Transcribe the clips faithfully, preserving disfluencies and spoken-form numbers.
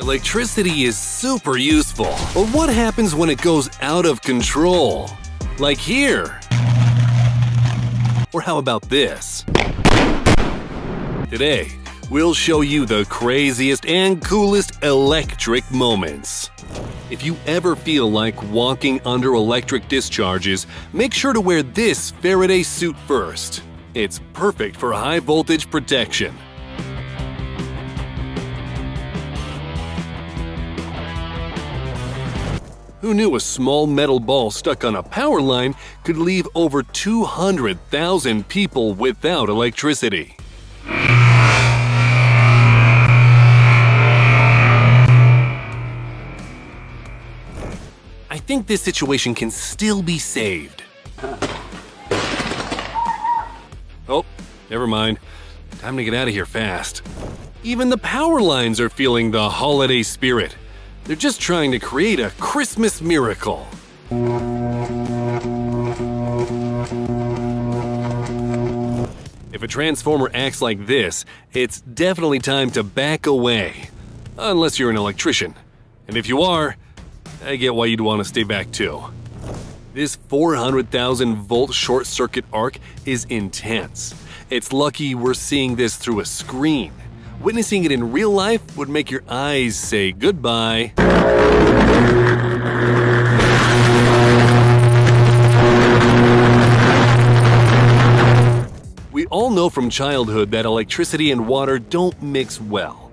Electricity is super useful, but what happens when it goes out of control? Like here. Or how about this? Today, we'll show you the craziest and coolest electric moments. If you ever feel like walking under electric discharges, make sure to wear this Faraday suit first. It's perfect for high voltage protection. Who knew a small metal ball stuck on a power line could leave over two hundred thousand people without electricity? I think this situation can still be saved. Oh, never mind. Time to get out of here fast. Even the power lines are feeling the holiday spirit. They're just trying to create a Christmas miracle. If a transformer acts like this, it's definitely time to back away. Unless you're an electrician. And if you are, I get why you'd want to stay back too. This four hundred thousand volt short circuit arc is intense. It's lucky we're seeing this through a screen. Witnessing it in real life would make your eyes say goodbye. We all know from childhood that electricity and water don't mix well.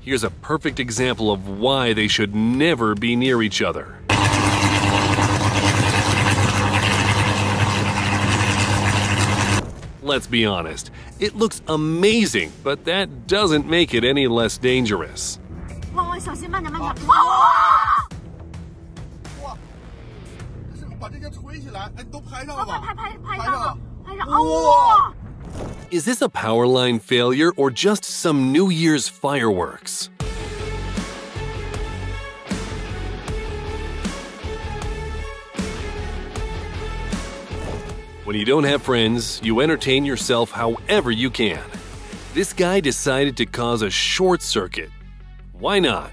Here's a perfect example of why they should never be near each other. Let's be honest, it looks amazing, but that doesn't make it any less dangerous. Is this a power line failure or just some New Year's fireworks? When you don't have friends, you entertain yourself however you can. This guy decided to cause a short circuit. Why not?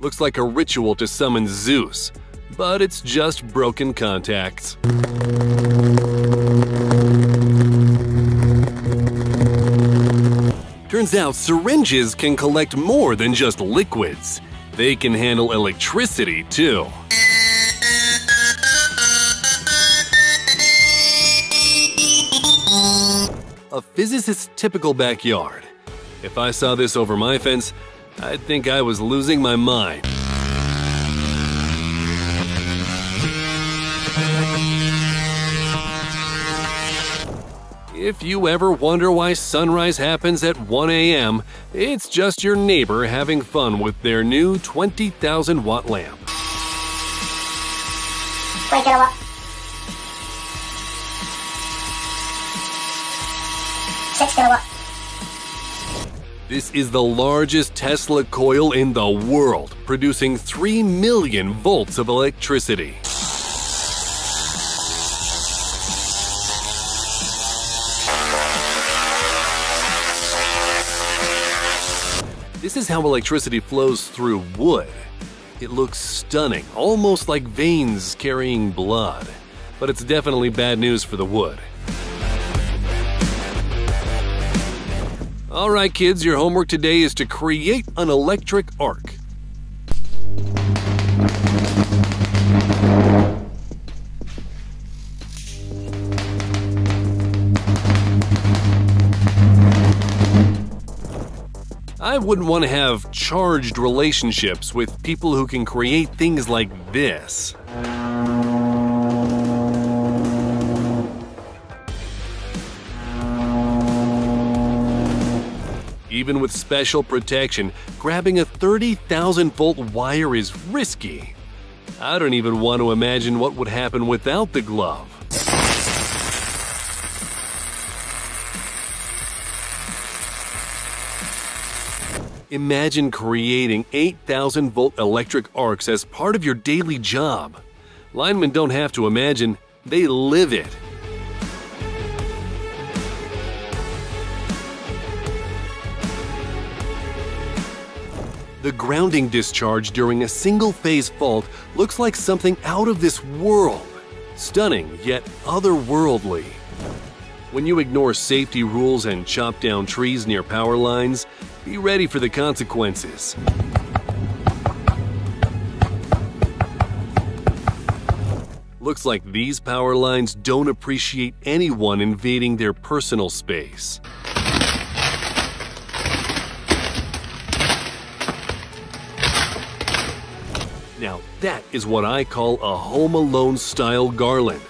Looks like a ritual to summon Zeus, but it's just broken contacts. Turns out syringes can collect more than just liquids. They can handle electricity too. A physicist's typical backyard. If I saw this over my fence, I'd think I was losing my mind. If you ever wonder why sunrise happens at one A M, it's just your neighbor having fun with their new twenty thousand watt lamp. This is the largest Tesla coil in the world, producing three million volts of electricity. This is how electricity flows through wood. It looks stunning, almost like veins carrying blood. But it's definitely bad news for the wood. All right, kids, your homework today is to create an electric arc. I wouldn't want to have charged relationships with people who can create things like this. Even with special protection, grabbing a thirty thousand volt wire is risky. I don't even want to imagine what would happen without the glove. Imagine creating eight thousand volt electric arcs as part of your daily job. Linemen don't have to imagine, they live it. The grounding discharge during a single-phase fault looks like something out of this world. Stunning, yet otherworldly. When you ignore safety rules and chop down trees near power lines, be ready for the consequences. Looks like these power lines don't appreciate anyone invading their personal space. Now that is what I call a Home Alone-style garland.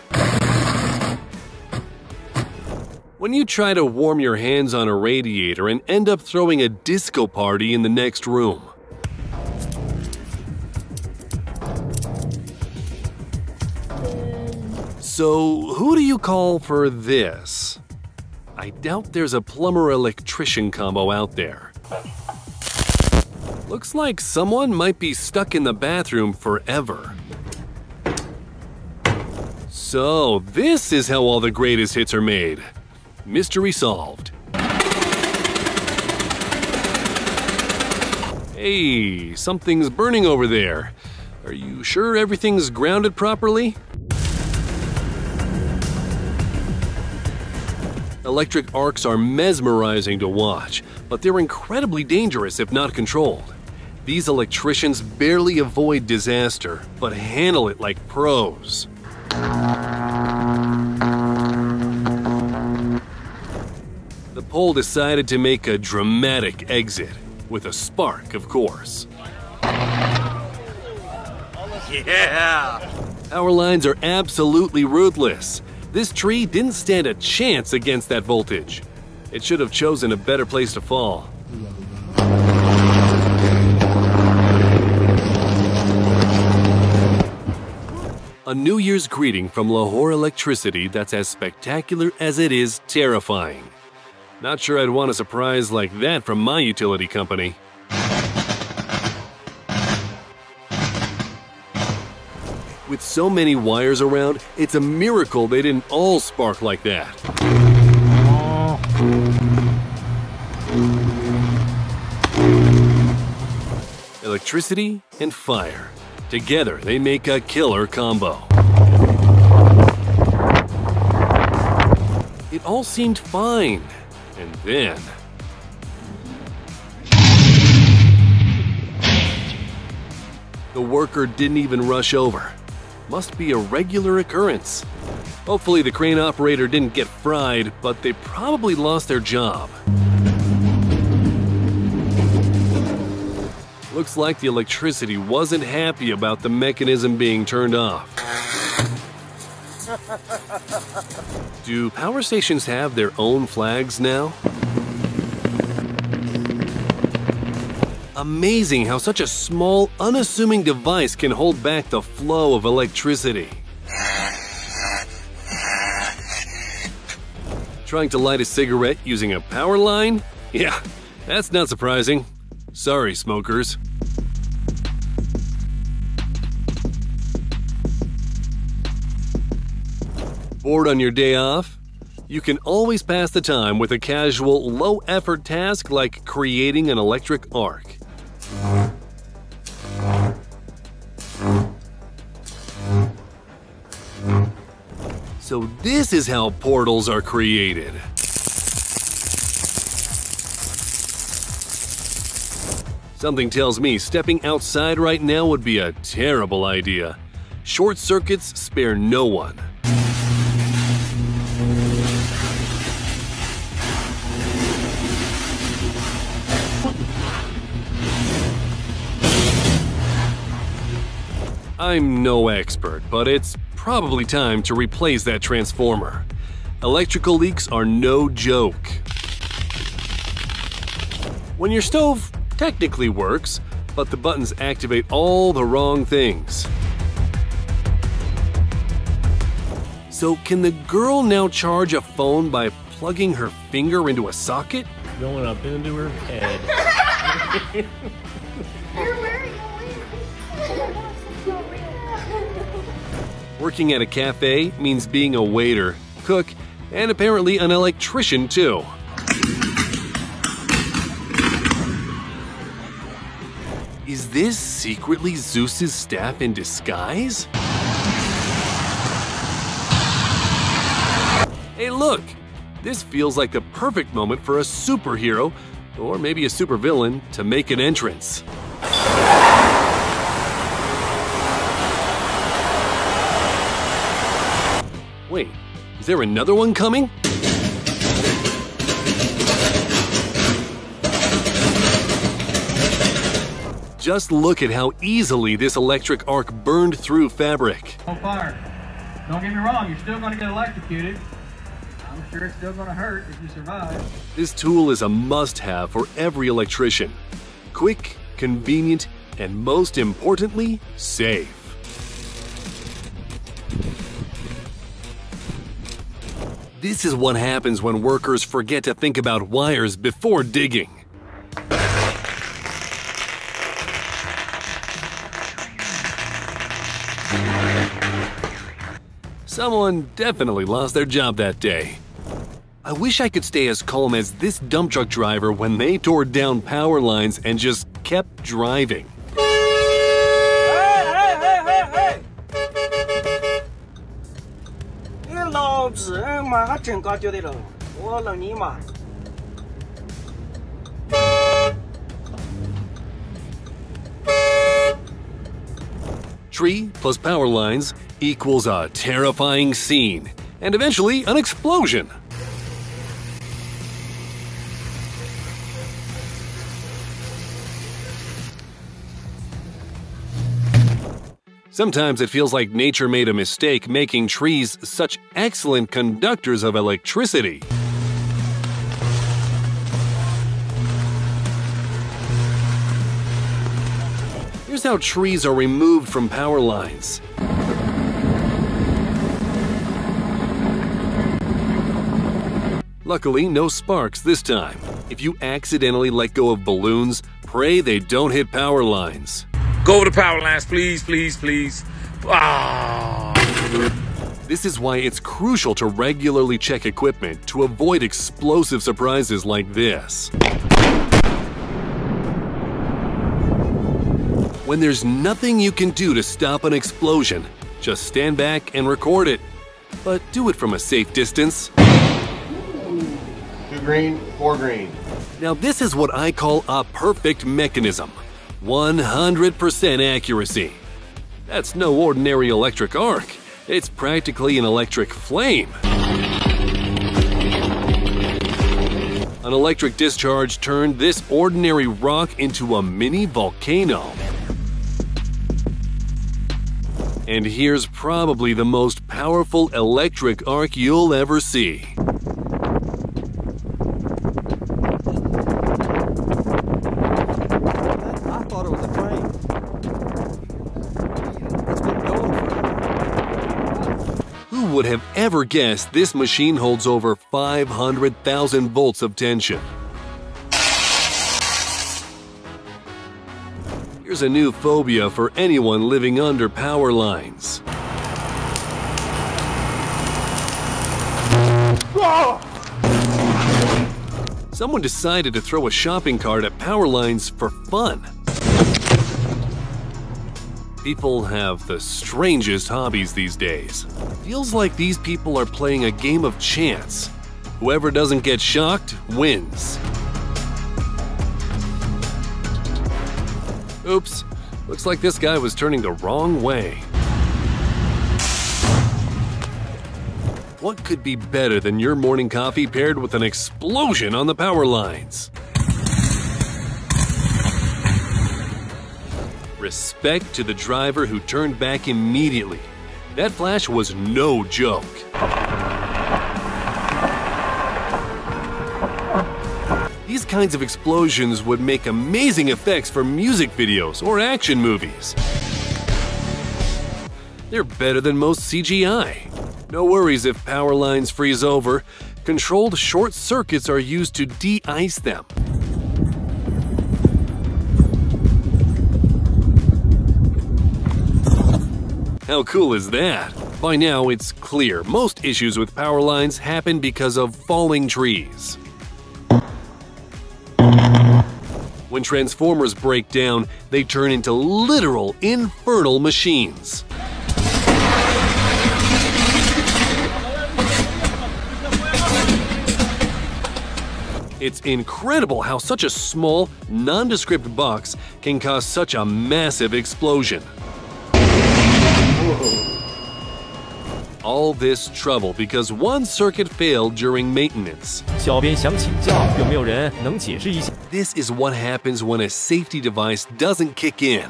When you try to warm your hands on a radiator and end up throwing a disco party in the next room. So, who do you call for this? I doubt there's a plumber-electrician combo out there. Looks like someone might be stuck in the bathroom forever. So, this is how all the greatest hits are made. Mystery solved. Hey, something's burning over there. Are you sure everything's grounded properly? Electric arcs are mesmerizing to watch, but they're incredibly dangerous if not controlled. These electricians barely avoid disaster, but handle it like pros. The pole decided to make a dramatic exit, with a spark, of course. Yeah! Power lines are absolutely ruthless. This tree didn't stand a chance against that voltage. It should have chosen a better place to fall. A New Year's greeting from Lahore Electricity that's as spectacular as it is terrifying. Not sure I'd want a surprise like that from my utility company. With so many wires around, it's a miracle they didn't all spark like that. Electricity and fire. Together, they make a killer combo. It all seemed fine. And then... the worker didn't even rush over. Must be a regular occurrence. Hopefully the crane operator didn't get fried, but they probably lost their job. Looks like the electricity wasn't happy about the mechanism being turned off. Do power stations have their own flags now? Amazing how such a small, unassuming device can hold back the flow of electricity. Trying to light a cigarette using a power line? Yeah, that's not surprising. Sorry, smokers. Bored on your day off? You can always pass the time with a casual, low-effort task like creating an electric arc. So this is how portals are created. Something tells me stepping outside right now would be a terrible idea. Short circuits spare no one. I'm no expert, but it's probably time to replace that transformer. Electrical leaks are no joke. When your stove technically works, but the buttons activate all the wrong things. So can the girl now charge a phone by plugging her finger into a socket? Going up into her head. Working at a cafe means being a waiter, cook, and apparently an electrician too. Is this secretly Zeus's staff in disguise? Hey, look! This feels like the perfect moment for a superhero, or maybe a supervillain, to make an entrance. Wait, is there another one coming? Just look at how easily this electric arc burned through fabric. Oh, fire. Don't get me wrong, you're still gonna get electrocuted. I'm sure it's still gonna hurt if you survive. This tool is a must-have for every electrician. Quick, convenient, and most importantly, safe. This is what happens when workers forget to think about wires before digging. Someone definitely lost their job that day. I wish I could stay as calm as this dump truck driver when they tore down power lines and just kept driving. Hey, hey, hey, hey, hey. Tree plus power lines equals a terrifying scene, and eventually an explosion. Sometimes it feels like nature made a mistake making trees such excellent conductors of electricity. Here's how trees are removed from power lines. Luckily, no sparks this time. If you accidentally let go of balloons, pray they don't hit power lines. Go to power lines, please, please, please. Ah. This is why it's crucial to regularly check equipment to avoid explosive surprises like this. When there's nothing you can do to stop an explosion, just stand back and record it. But do it from a safe distance. Two green, four green. Now this is what I call a perfect mechanism. one hundred percent accuracy. That's no ordinary electric arc. It's practically an electric flame. An electric discharge turned this ordinary rock into a mini volcano. And here's probably the most powerful electric arc you'll ever see. I thought it was a train. It's been going. Who would have ever guessed this machine holds over five hundred thousand volts of tension? Here's a new phobia for anyone living under power lines. Someone decided to throw a shopping cart at power lines for fun. People have the strangest hobbies these days. Feels like these people are playing a game of chance. Whoever doesn't get shocked wins. Oops, looks like this guy was turning the wrong way. What could be better than your morning coffee paired with an explosion on the power lines? Respect to the driver who turned back immediately. That flash was no joke. These kinds of explosions would make amazing effects for music videos or action movies. They're better than most C G I. No worries if power lines freeze over. Controlled short circuits are used to de-ice them. How cool is that? By now, it's clear most issues with power lines happen because of falling trees. When Transformers break down, they turn into literal infernal machines. It's incredible how such a small, nondescript box can cause such a massive explosion. All this trouble because one circuit failed during maintenance. This is what happens when a safety device doesn't kick in.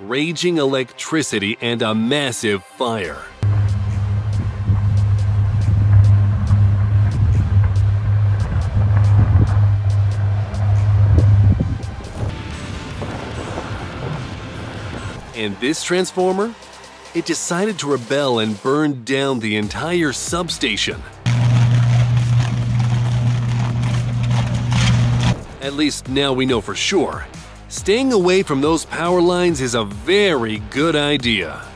Raging electricity and a massive fire. And this transformer? It decided to rebel and burned down the entire substation. At least now we know for sure. Staying away from those power lines is a very good idea.